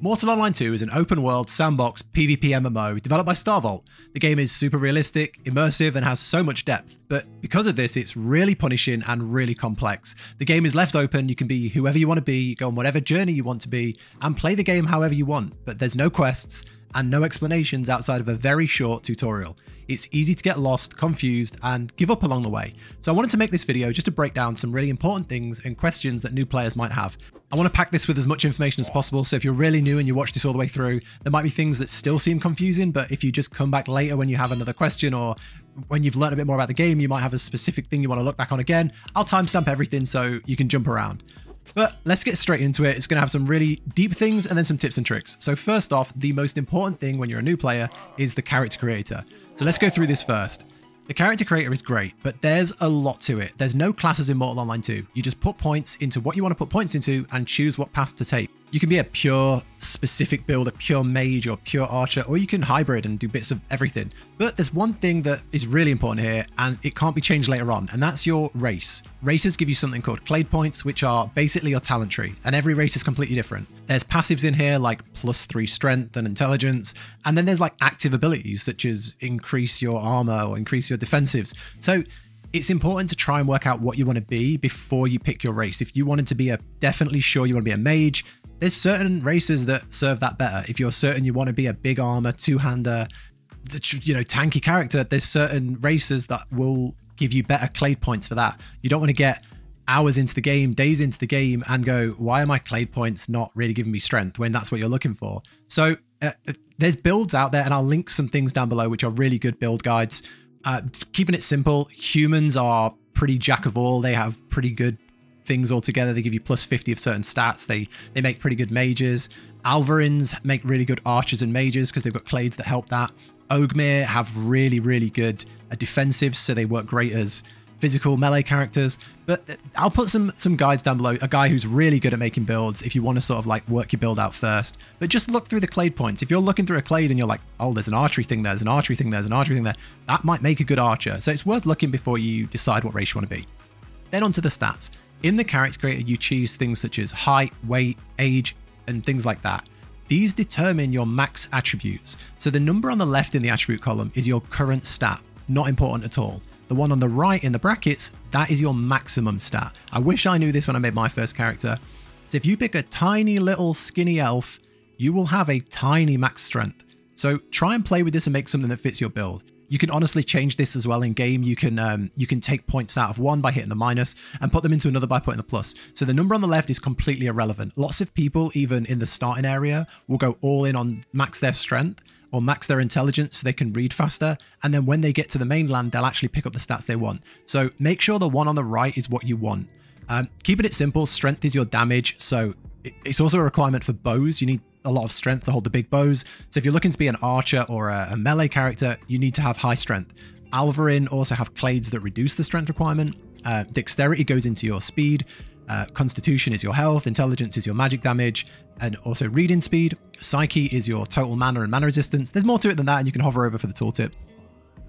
Mortal Online 2 is an open-world, sandbox, PvP MMO developed by Star Vault. The game is super realistic, immersive, and has so much depth. But because of this, it's really punishing and really complex. The game is left open, you can be whoever you want to be, you go on whatever journey you want to be, and play the game however you want. But there's no quests and no explanations outside of a very short tutorial. It's easy to get lost, confused, and give up along the way. So I wanted to make this video just to break down some really important things and questions that new players might have. I want to pack this with as much information as possible, so if you're really new and you watch this all the way through, there might be things that still seem confusing, but if you just come back later when you have another question or when you've learned a bit more about the game, you might have a specific thing you want to look back on again. I'll timestamp everything so you can jump around. But let's get straight into it. It's going to have some really deep things and then some tips and tricks. So first off, the most important thing when you're a new player is the character creator. So let's go through this first. The character creator is great, but there's a lot to it. There's no classes in Mortal Online 2. You just put points into what you want to put points into and choose what path to take. You can be a pure specific build, a pure mage or pure archer, or you can hybrid and do bits of everything. But there's one thing that is really important here, and it can't be changed later on, and that's your race. Races give you something called clade points, which are basically your talent tree, and every race is completely different. There's passives in here like +3 strength and intelligence, and then there's like active abilities such as increase your armor or increase your defensives. So it's important to try and work out what you want to be before you pick your race. If you wanted to be a definitely sure you want to be a mage, there's certain races that serve that better. If you're certain you want to be a big armor, two-hander, you know, tanky character, there's certain races that will give you better clade points for that. You don't want to get hours into the game, days into the game, and go, why are my clade points not really giving me strength, when that's what you're looking for? So there's builds out there, and I'll link some things down below which are really good build guides. Keeping it simple, humans are pretty jack of all. They have pretty good things all together. They give you +50 of certain stats. They make pretty good mages. Alvarins make really good archers and mages because they've got clades that help that. Ogmir have really, really good defensives, so they work great as physical melee characters. But I'll put some guides down below. A guy who's really good at making builds if you want to sort of like work your build out first. But just look through the clade points. If you're looking through a clade and you're like, oh, there's an archery thing there, there's an archery thing there, there's an archery thing there, that might make a good archer. So it's worth looking before you decide what race you want to be. Then onto the stats. In the character creator, you choose things such as height, weight, age, and things like that. These determine your max attributes. So the number on the left in the attribute column is your current stat, not important at all. The one on the right in the brackets, that is your maximum stat. I wish I knew this when I made my first character. So if you pick a tiny little skinny elf, you will have a tiny max strength. So try and play with this and make something that fits your build. You can honestly change this as well in game. You can take points out of one by hitting the minus and put them into another by putting the plus. So the number on the left is completely irrelevant. Lots of people, even in the starting area, will go all in on max their strength or max their intelligence so they can read faster. And then when they get to the mainland, they'll actually pick up the stats they want. So make sure the one on the right is what you want. Keeping it simple, strength is your damage. So it's also a requirement for bows. You need a lot of strength to hold the big bows. So if you're looking to be an archer or a melee character, you need to have high strength. Alvarin also have clades that reduce the strength requirement. Dexterity goes into your speed. Constitution is your health. Intelligence is your magic damage. And also reading speed. Psyche is your total mana and mana resistance. There's more to it than that, and you can hover over for the tooltip.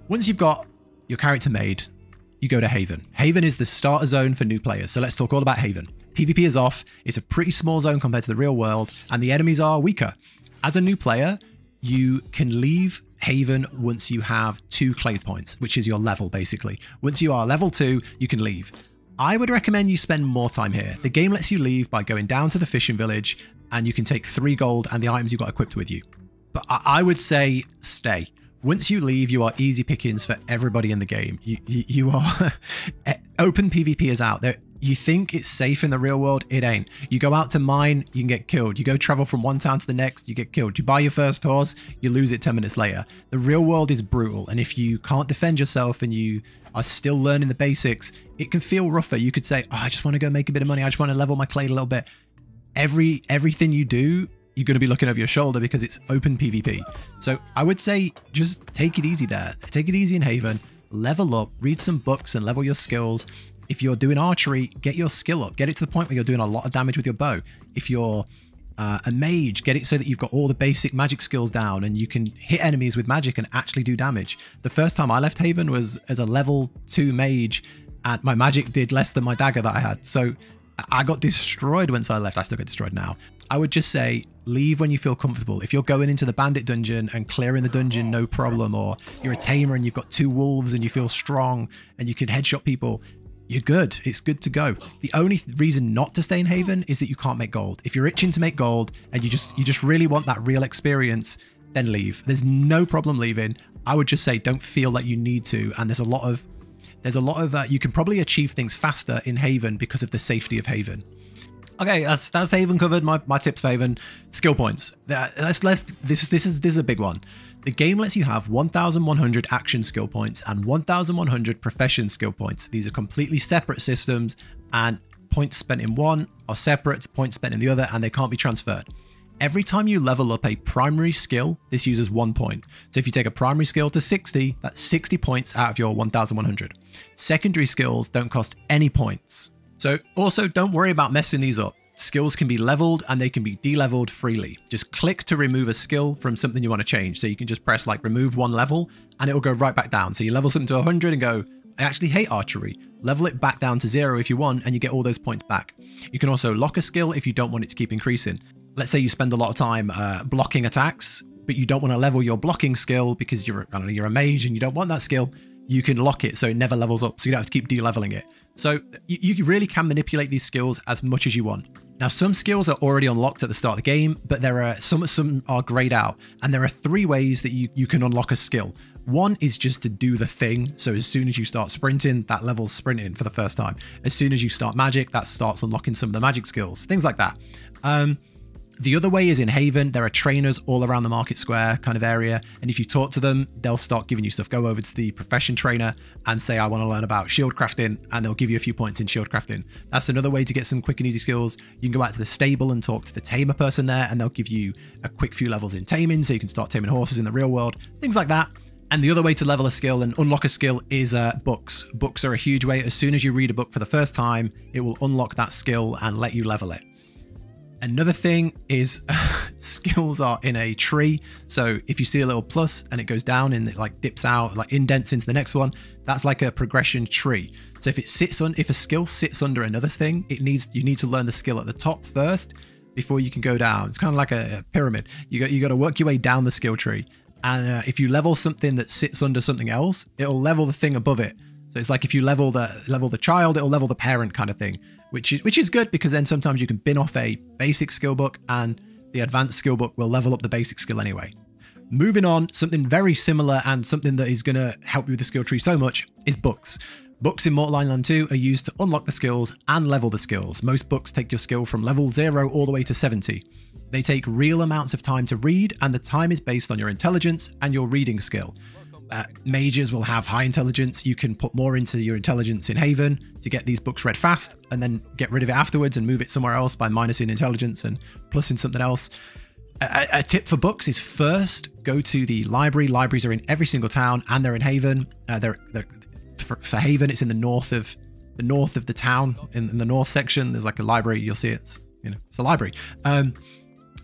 Once you've got your character made, you go to Haven. Haven is the starter zone for new players, so let's talk all about Haven. PvP is off, it's a pretty small zone compared to the real world, and the enemies are weaker. As a new player, you can leave Haven once you have 2 clade points, which is your level basically. Once you are level 2, you can leave. I would recommend you spend more time here. The game lets you leave by going down to the fishing village, and you can take 3 gold and the items you've got equipped with you. But I would say stay. Once you leave, you are easy pickings for everybody in the game. You are open PvP is out there. You think it's safe in the real world, it ain't. You go out to mine, you can get killed. You go travel from one town to the next, you get killed. You buy your first horse, you lose it 10 minutes later. The real world is brutal, and if you can't defend yourself and you are still learning the basics, it can feel rougher. You could say, oh, I just want to go make a bit of money, I just want to level my clade a little bit. Everything you do, you're going to be looking over your shoulder because it's open PvP. So I would say just take it easy there. Take it easy in Haven, level up, read some books and level your skills. If you're doing archery, get your skill up. Get it to the point where you're doing a lot of damage with your bow. If you're a mage, get it so that you've got all the basic magic skills down and you can hit enemies with magic and actually do damage. The first time I left Haven was as a level 2 mage, and my magic did less than my dagger that I had. So I got destroyed once I left. I still get destroyed now. I would just say leave when you feel comfortable. If you're going into the bandit dungeon and clearing the dungeon, no problem, or you're a tamer and you've got 2 wolves and you feel strong and you can headshot people, you're good. It's good to go. The only reason not to stay in Haven is that you can't make gold. If you're itching to make gold and you just really want that real experience, then leave. There's no problem leaving. I would just say don't feel that you need to. And there's a lot of you can probably achieve things faster in Haven because of the safety of Haven. Okay, that's Haven covered. My tips for Haven. Skill points. This is a big one. The game lets you have 1,100 action skill points and 1,100 profession skill points. These are completely separate systems, and points spent in one are separate to points spent in the other, and they can't be transferred. Every time you level up a primary skill, this uses 1 point. So if you take a primary skill to 60, that's 60 points out of your 1,100. Secondary skills don't cost any points. So also don't worry about messing these up. Skills can be leveled and they can be de-leveled freely. Just click to remove a skill from something you want to change. So you can just press like remove one level and it will go right back down. So you level something to 100 and go, I actually hate archery. Level it back down to 0 if you want and you get all those points back. You can also lock a skill if you don't want it to keep increasing. Let's say you spend a lot of time blocking attacks, but you don't want to level your blocking skill because you're a mage and you don't want that skill. You can lock it so it never levels up, so you don't have to keep de-leveling it. So you really can manipulate these skills as much as you want. Now, some skills are already unlocked at the start of the game, but there are some are grayed out, and there are 3 ways that you can unlock a skill. One is just to do the thing. So as soon as you start sprinting, that level's sprinting for the first time. As soon as you start magic, that starts unlocking some of the magic skills, things like that. The other way is in Haven. There are trainers all around the market square kind of area. And if you talk to them, they'll start giving you stuff. Go over to the profession trainer and say, I want to learn about shield crafting. And they'll give you a few points in shield crafting. That's another way to get some quick and easy skills. You can go out to the stable and talk to the tamer person there, and they'll give you a quick few levels in taming. So you can start taming horses in the real world, things like that. And the other way to level a skill and unlock a skill is books. Books are a huge way. As soon as you read a book for the first time, it will unlock that skill and let you level it. Another thing is skills are in a tree. So if you see a little plus and it goes down and it like dips out, like indents into the next one, that's like a progression tree. So if a skill sits under another thing, you need to learn the skill at the top first before you can go down. It's kind of like a pyramid. You got to work your way down the skill tree. And if you level something that sits under something else, it'll level the thing above it. So it's like if you level the child, it'll level the parent kind of thing, which is good, because then sometimes you can bin off a basic skill book and the advanced skill book will level up the basic skill anyway. Moving on, something very similar and something that is going to help you with the skill tree so much is books. Books in Mortal Online 2 are used to unlock the skills and level the skills. Most books take your skill from level 0 all the way to 70. They take real amounts of time to read, and the time is based on your intelligence and your reading skill. Mages will have high intelligence. You can put more into your intelligence in Haven to get these books read fast, and then get rid of it afterwards and move it somewhere else by minusing intelligence and plusing something else. A tip for books is first go to the library. Libraries are in every single town, and they're in Haven. For Haven, it's in the north of the town, in the north section. There's like a library. You'll see it's a library.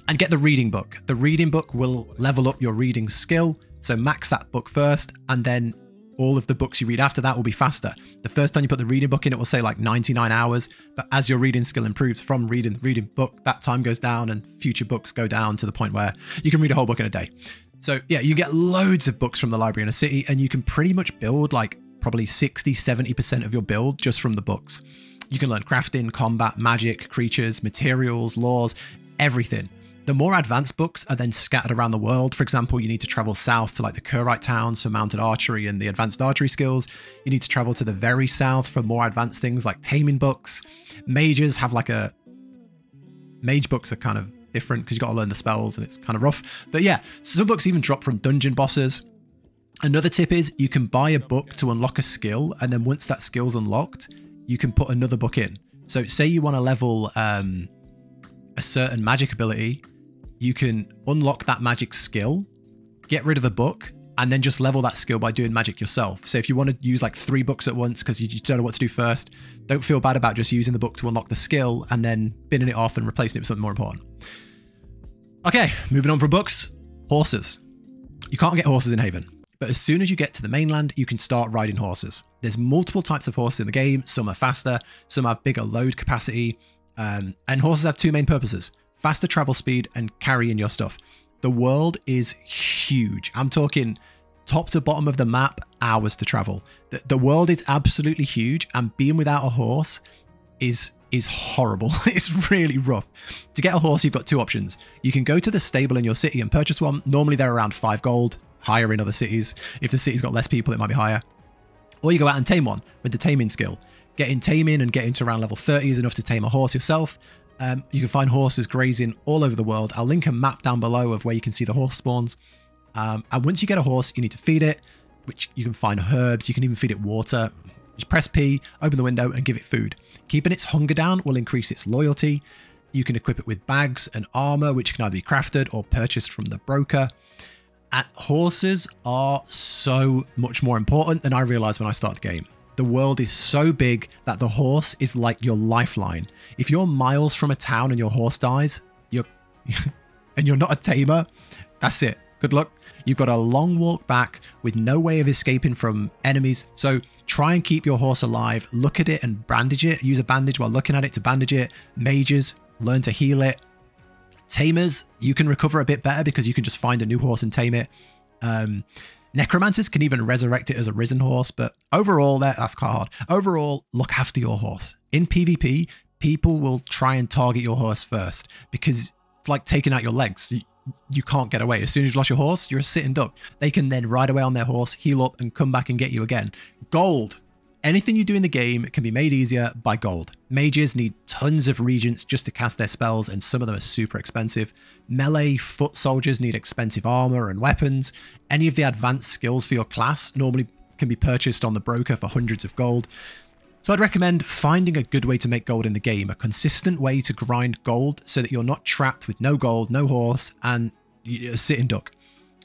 And get the reading book. The reading book will level up your reading skill. So max that book first, and then all of the books you read after that will be faster. The first time you put the reading book in, it will say like 99 hours. But as your reading skill improves from reading the reading book, that time goes down and future books go down to the point where you can read a whole book in a day. So yeah, you get loads of books from the library in a city, and you can pretty much build like probably 60, 70% of your build just from the books. You can learn crafting, combat, magic, creatures, materials, laws, everything. The more advanced books are then scattered around the world. For example, you need to travel south to like the Kurite Town for mounted archery and the advanced archery skills. You need to travel to the very south for more advanced things like taming books. Mages have like a... Mage books are kind of different because you've got to learn the spells and it's kind of rough. But yeah, some books even drop from dungeon bosses. Another tip is you can buy a book to unlock a skill, and then once that skill's unlocked, you can put another book in. So say you want to level a certain magic ability, you can unlock that magic skill, get rid of the book, and then just level that skill by doing magic yourself. So if you want to use like 3 books at once because you don't know what to do first, don't feel bad about just using the book to unlock the skill and then binning it off and replacing it with something more important. Okay, moving on from books, horses. You can't get horses in Haven, but as soon as you get to the mainland, you can start riding horses. There's multiple types of horses in the game. Some are faster, some have bigger load capacity, and horses have 2 main purposes. faster travel speed, and carrying your stuff. The world is huge. I'm talking top to bottom of the map, hours to travel. The world is absolutely huge, and being without a horse is horrible. It's really rough. To get a horse, you've got two options. You can go to the stable in your city and purchase one. Normally they're around 5 gold, higher in other cities. If the city's got less people, it might be higher. Or you go out and tame one with the taming skill. Getting taming and getting to around level 30 is enough to tame a horse yourself. You can find horses grazing all over the world. I'll link a map down below of where you can see the horse spawns. And once you get a horse, you need to feed it, which you can find herbs. You can even feed it water. Just press P, open the window, and give it food. Keeping its hunger down will increase its loyalty. You can equip it with bags and armor, which can either be crafted or purchased from the broker. And horses are so much more important than I realized when I started the game. The world is so big that the horse is like your lifeline. If you're miles from a town and your horse dies, and you're not a tamer, that's it. Good luck. You've got a long walk back with no way of escaping from enemies. So try and keep your horse alive. Look at it and bandage it. Use a bandage while looking at it to bandage it. Mages, learn to heal it. Tamers, you can recover a bit better because you can just find a new horse and tame it. Necromancers can even resurrect it as a risen horse, but overall, that's quite hard. Overall, look after your horse. In PvP, people will try and target your horse first because it's like taking out your legs. You can't get away. As soon as you've lost your horse, you're a sitting duck. They can then ride away on their horse, heal up, and come back and get you again. Gold. Anything you do in the game can be made easier by gold. Mages need tons of regents just to cast their spells, and some of them are super expensive. Melee foot soldiers need expensive armor and weapons. Any of the advanced skills for your class normally can be purchased on the broker for hundreds of gold. So I'd recommend finding a good way to make gold in the game, a consistent way to grind gold so that you're not trapped with no gold, no horse, and a sitting duck.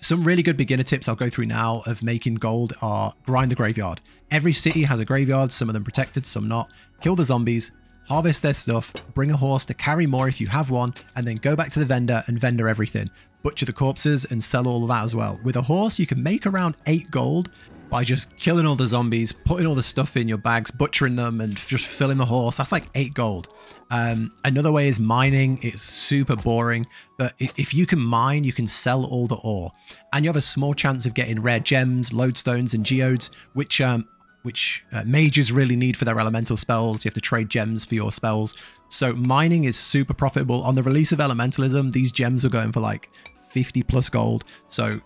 Some really good beginner tips I'll go through now of making gold are grind the graveyard. Every city has a graveyard, some of them protected, some not. Kill the zombies, harvest their stuff, bring a horse to carry more if you have one, and then go back to the vendor and vendor everything. Butcher the corpses and sell all of that as well. With a horse, you can make around 8 gold by just killing all the zombies, putting all the stuff in your bags, butchering them, and just filling the horse. That's like 8 gold. Another way is mining. It's super boring, but if you can mine, you can sell all the ore, and you have a small chance of getting rare gems, lodestones, and geodes, which mages really need for their elemental spells. You have to trade gems for your spells. So mining is super profitable. On the release of elementalism, these gems are going for like 50 plus gold. So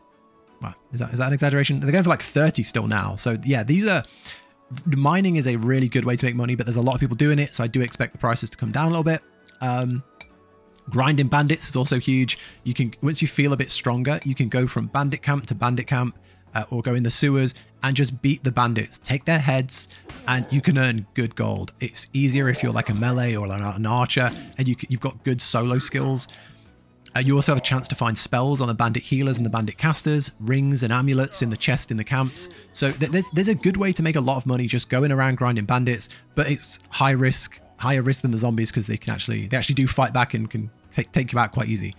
well, is that an exaggeration? They're going for like 30 still now. So yeah, mining is a really good way to make money, but there's a lot of people doing it. So I do expect the prices to come down a little bit. Grinding bandits is also huge. You can, once you feel a bit stronger, you can go from bandit camp to bandit camp, or go in the sewers and just beat the bandits, take their heads, and you can earn good gold. It's easier if you're like a melee or an archer and you've got good solo skills. You also have a chance to find spells on the bandit healers and the bandit casters, rings and amulets in the chest in the camps. So there's a good way to make a lot of money just going around grinding bandits, but it's high risk, higher risk than the zombies because they actually do fight back and can take you out quite easy.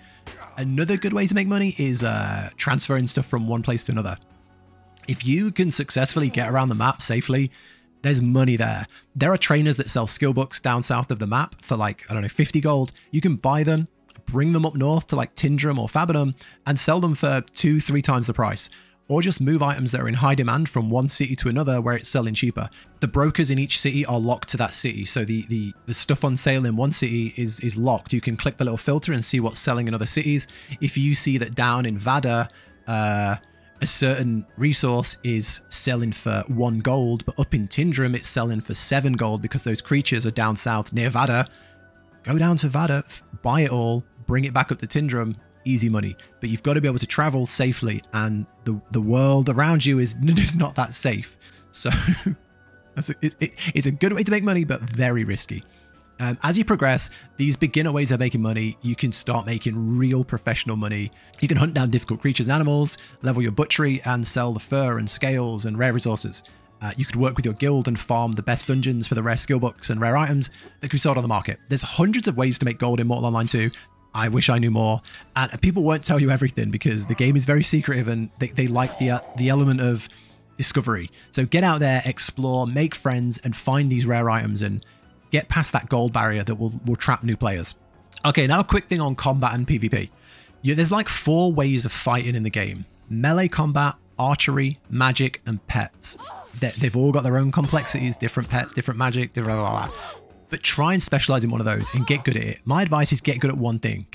Another good way to make money is transferring stuff from one place to another. If you can successfully get around the map safely, there's money there. There are trainers that sell skill books down south of the map for like, I don't know, 50 gold. You can buy them, bring them up north to like Tindrum or Fabinum and sell them for 2-3 times the price, or just move items that are in high demand from one city to another where it's selling cheaper. The brokers in each city are locked to that city. So the stuff on sale in one city is locked. You can click the little filter and see what's selling in other cities. If you see that down in Vada, a certain resource is selling for 1 gold, but up in Tindrum, it's selling for 7 gold because those creatures are down south near Vada. Go down to Vada, buy it all, bring it back up to Tindrum, easy money. But you've got to be able to travel safely, and the world around you is not that safe. So it's a good way to make money, but very risky. As you progress, these beginner ways of making money, you can start making real professional money. You can hunt down difficult creatures and animals, level your butchery, and sell the fur and scales and rare resources. You could work with your guild and farm the best dungeons for the rare skill books and rare items that can be sold on the market. There's hundreds of ways to make gold in Mortal Online 2. I wish I knew more. And people won't tell you everything because the game is very secretive, and they like the element of discovery. So get out there, explore, make friends, and find these rare items and get past that gold barrier that will trap new players. Okay, now a quick thing on combat and PvP. There's like 4 ways of fighting in the game. Melee combat, archery, magic, and pets. They've all got their own complexities, different pets, different magic, blah, blah, blah. But try and specialize in one of those and get good at it. My advice is get good at one thing.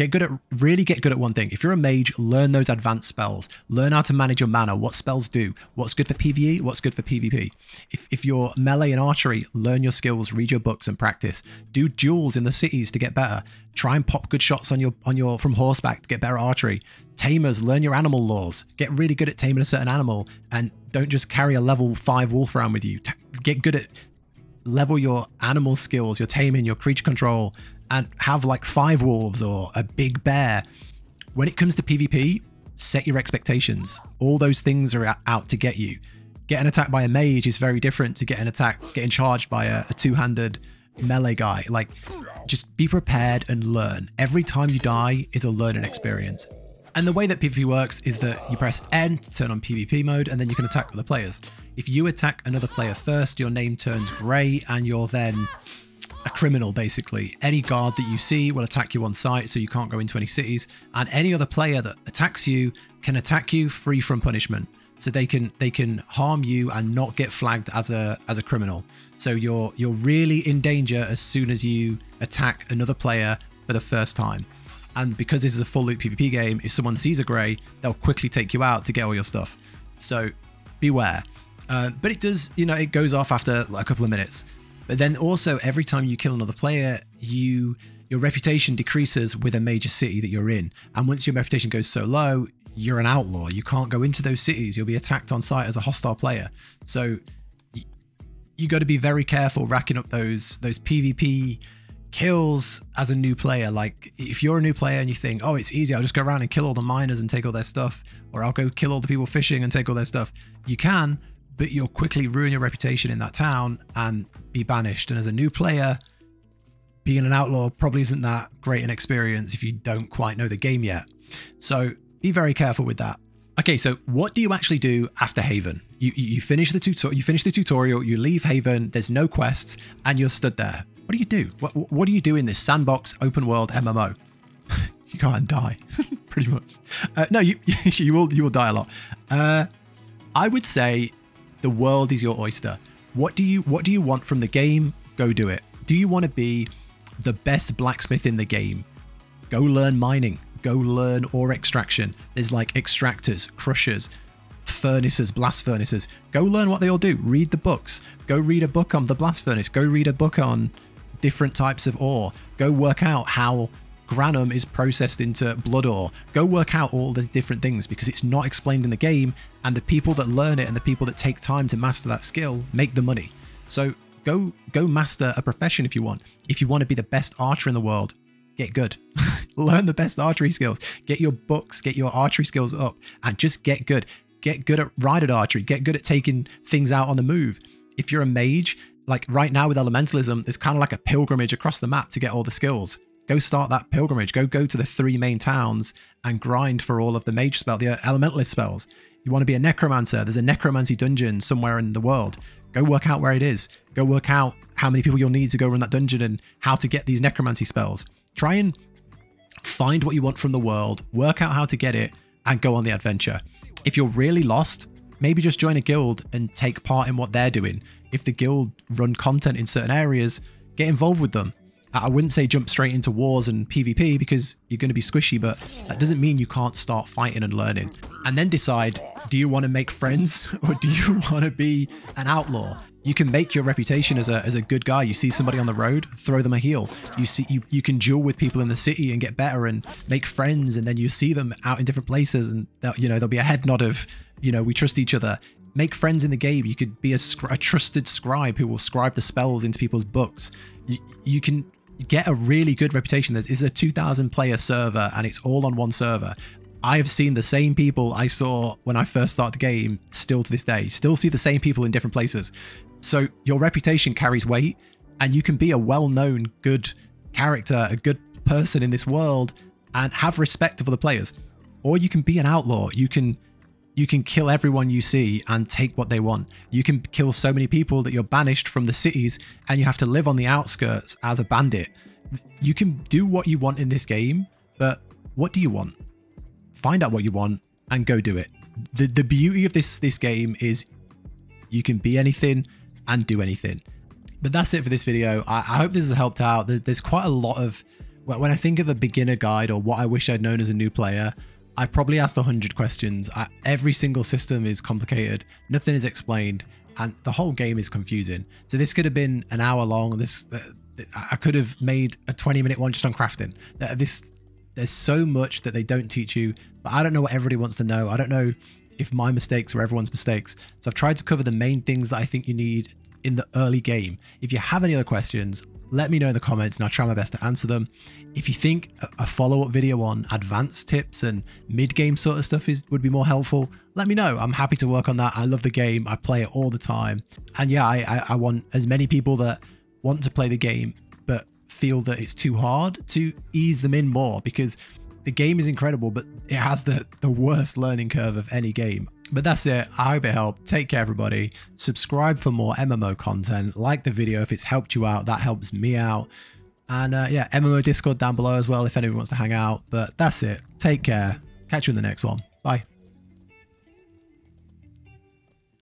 Really get good at one thing. If you're a mage, learn those advanced spells. Learn how to manage your mana, what spells do, what's good for PvE, what's good for PvP. If you're melee and archery, learn your skills, read your books and practice. Do duels in the cities to get better. Try and pop good shots on your from horseback to get better at archery. Tamers, learn your animal laws. Get really good at taming a certain animal and don't just carry a level 5 wolf around with you. Get good at level your animal skills, your taming, your creature control, and have like 5 wolves or a big bear. When it comes to PvP, set your expectations. All those things are out to get you. Getting attacked by a mage is very different to getting charged by a two-handed melee guy. Like, just be prepared and learn. Every time you die is a learning experience. And the way that PvP works is that you press N to turn on PvP mode, and then you can attack other players. If you attack another player first, your name turns grey and you're then a criminal, basically. Any guard that you see will attack you on sight, so you can't go into any cities. And any other player that attacks you can attack you free from punishment. So they can harm you and not get flagged as a criminal. So you're really in danger as soon as you attack another player for the first time. And because this is a full loot PvP game, if someone sees a grey, they'll quickly take you out to get all your stuff. So beware. But it does, you know, it goes off after like a couple of minutes. But then also every time you kill another player, your reputation decreases with a major city that you're in. And once your reputation goes so low, you're an outlaw. You can't go into those cities. You'll be attacked on site as a hostile player. So you got to be very careful racking up those PvP kills as a new player. Like, if you're a new player and you think, oh, it's easy, I'll just go around and kill all the miners and take all their stuff, or I'll go kill all the people fishing and take all their stuff, you can, but you'll quickly ruin your reputation in that town and be banished. And as a new player, being an outlaw probably isn't that great an experience if you don't quite know the game yet. So be very careful with that. Okay, so what do you actually do after Haven? You finish the tutorial, you leave Haven, there's no quests, and you're stood there. What do you do? What do you do in this sandbox open world MMO? You go and die, pretty much. No, you will die a lot. I would say the world is your oyster. What do you want from the game? Go do it. Do you want to be the best blacksmith in the game? Go learn mining. Go learn ore extraction. There's like extractors, crushers, furnaces, blast furnaces. Go learn what they all do. Read the books. Go read a book on the blast furnace. Go read a book on different types of ore. Go work out how granum is processed into blood ore. Go work out all the different things, because it's not explained in the game, and the people that learn it and the people that take time to master that skill make the money. So go master a profession if you want. If you want to be the best archer in the world, get good. Learn the best archery skills. Get your books, get your archery skills up, and just get good. Get good at rider archery. Get good at taking things out on the move. If you're a mage, like right now with elementalism, there's kind of like a pilgrimage across the map to get all the skills. Go start that pilgrimage. Go to the 3 main towns and grind for all of the mage spell, the elementalist spells. You want to be a necromancer. There's a necromancy dungeon somewhere in the world. Go work out where it is. Go work out how many people you'll need to go run that dungeon and how to get these necromancy spells. Try and find what you want from the world. Work out how to get it and go on the adventure. If you're really lost, maybe just join a guild and take part in what they're doing. If the guild run content in certain areas, get involved with them. I wouldn't say jump straight into wars and PvP because you're going to be squishy, but that doesn't mean you can't start fighting and learning. And then decide, do you want to make friends or do you want to be an outlaw? You can make your reputation as a good guy. You see somebody on the road, throw them a heel. You can duel with people in the city and get better and make friends, and then you see them out in different places and there'll be a head nod of, you know, we trust each other. Make friends in the game. You could be a trusted scribe who will scribe the spells into people's books. You can get a really good reputation. There is a 2,000 player server and it's all on one server. I have seen the same people I saw when I first started the game still to this day. Still see the same people in different places. So your reputation carries weight, and you can be a well-known good character, a good person in this world, and have respect for the players. Or you can be an outlaw. You can you can kill everyone you see and take what they want. You can kill so many people that you're banished from the cities and you have to live on the outskirts as a bandit. You can do what you want in this game, but what do you want? Find out what you want and go do it. The beauty of this game is you can be anything and do anything. But that's it for this video. I hope this has helped out. There's quite a lot of, when I think of a beginner guide or what I wish I'd known as a new player, I probably asked 100 questions. Every single system is complicated. Nothing is explained. And the whole game is confusing. So this could have been an hour long. I could have made a 20-minute one just on crafting. There's so much that they don't teach you, but I don't know what everybody wants to know. I don't know if my mistakes were everyone's mistakes. So I've tried to cover the main things that I think you need in the early game. If you have any other questions, let me know in the comments and I'll try my best to answer them. If you think a follow-up video on advanced tips and mid-game sort of stuff would be more helpful, let me know. I'm happy to work on that. I love the game. I play it all the time. And yeah, I want as many people that want to play the game but feel that it's too hard to ease them in more, because the game is incredible, but it has the worst learning curve of any game. But that's it. I hope it helped. Take care, everybody. Subscribe for more MMO content. Like the video if it's helped you out. That helps me out. And yeah, MMO Discord down below as well if anyone wants to hang out. But that's it. Take care. Catch you in the next one. Bye.